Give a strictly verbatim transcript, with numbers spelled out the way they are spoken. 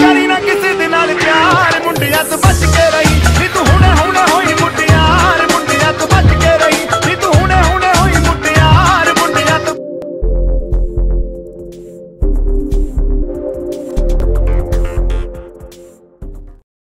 Karina kisi de naal pyar mundiya to bach ke rahi